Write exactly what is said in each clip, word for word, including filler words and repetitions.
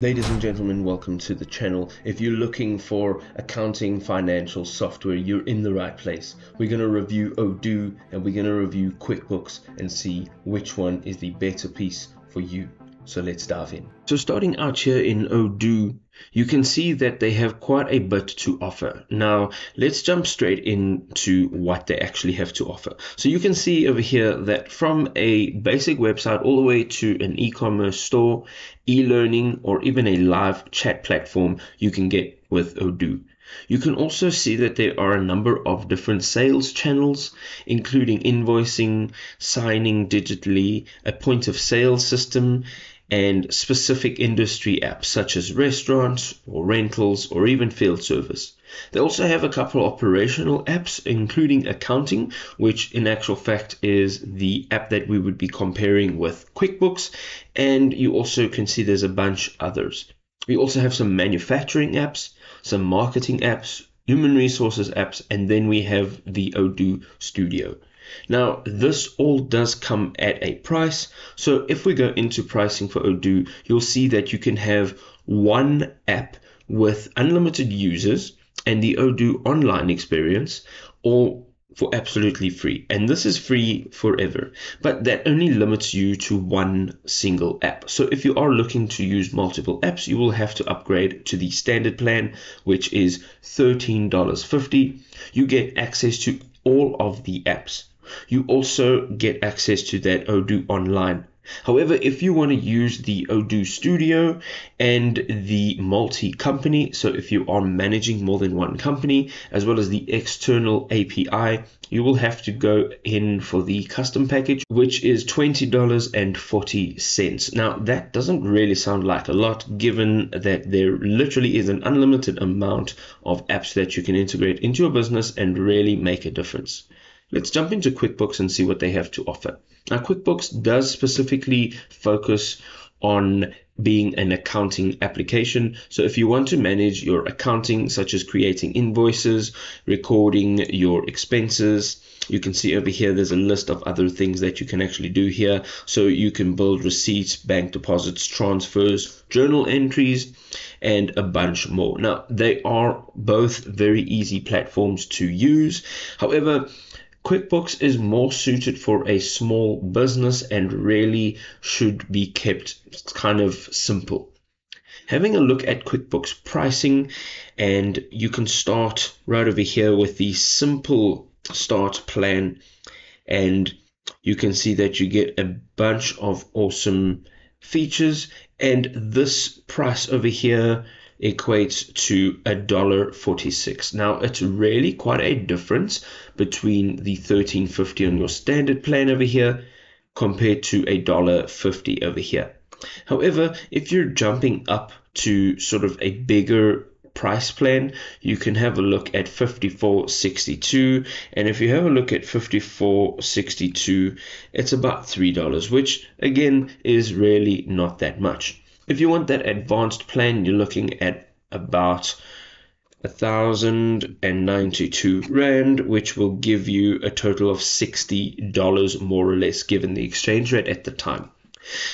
Ladies and gentlemen, welcome to the channel. If you're looking for accounting financial software, you're in the right place. We're going to review Odoo and we're going to review QuickBooks and see which one is the better piece for you. So let's dive in. So starting out here in Odoo, you can see that they have quite a bit to offer. Now let's jump straight into what they actually have to offer. So you can see over here that from a basic website all the way to an e-commerce store, e-learning, or even a live chat platform, you can get with Odoo. You can also see that there are a number of different sales channels, including invoicing, signing digitally, a point of sale system, and specific industry apps such as restaurants or rentals or even field service. They also have a couple of operational apps, including accounting, which in actual fact is the app that we would be comparing with QuickBooks, and you also can see there's a bunch others. We also have some manufacturing apps, some marketing apps, human resources apps, and then we have the Odoo Studio. Now this all does come at a price, so if we go into pricing for Odoo, you'll see that you can have one app with unlimited users and the Odoo online experience or for absolutely free, and this is free forever, but that only limits you to one single app. So if you are looking to use multiple apps, you will have to upgrade to the standard plan, which is thirteen dollars and fifty cents. You get access to all of the apps. You also get access to that Odoo online. However, if you want to use the Odoo Studio and the multi-company, so if you are managing more than one company, as well as the external A P I, you will have to go in for the custom package, which is twenty dollars and forty cents. Now, that doesn't really sound like a lot, given that there literally is an unlimited amount of apps that you can integrate into your business and really make a difference. Let's jump into QuickBooks and see what they have to offer. Now, QuickBooks does specifically focus on being an accounting application. So if you want to manage your accounting, such as creating invoices, recording your expenses, you can see over here there's a list of other things that you can actually do here. So you can build receipts, bank deposits, transfers, journal entries, and a bunch more. Now, they are both very easy platforms to use. However, QuickBooks is more suited for a small business and really should be kept kind of simple. Having a look at QuickBooks pricing, and you can start right over here with the simple start plan, and you can see that you get a bunch of awesome features, and this price over here equates to a dollar forty-six. Now it's really quite a difference between the thirteen fifty on your standard plan over here compared to a dollar fifty over here. However, if you're jumping up to sort of a bigger price plan, you can have a look at fifty-four sixty-two, and if you have a look at fifty-four sixty-two, it's about three dollars, which again is really not that much. If you want that advanced plan, you're looking at about one thousand ninety-two rand, which will give you a total of sixty dollars more or less, given the exchange rate at the time.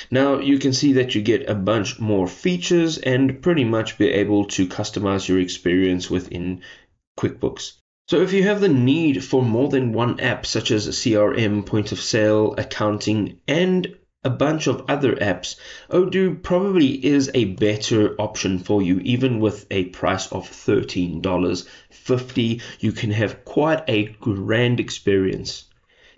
Now you can see that you get a bunch more features and pretty much be able to customize your experience within QuickBooks. So if you have the need for more than one app, such as a C R M, point of sale, accounting, and a bunch of other apps, Odoo probably is a better option for you. Even with a price of thirteen dollars and fifty cents, you can have quite a grand experience.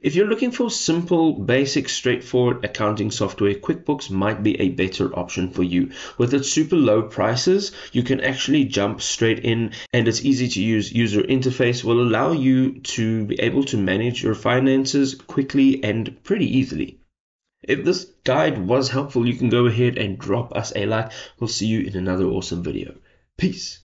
If you're looking for simple, basic, straightforward accounting software, QuickBooks might be a better option for you. With its super low prices, you can actually jump straight in, and its easy to use user interface will allow you to be able to manage your finances quickly and pretty easily. If this guide was helpful, you can go ahead and drop us a like. We'll see you in another awesome video. Peace.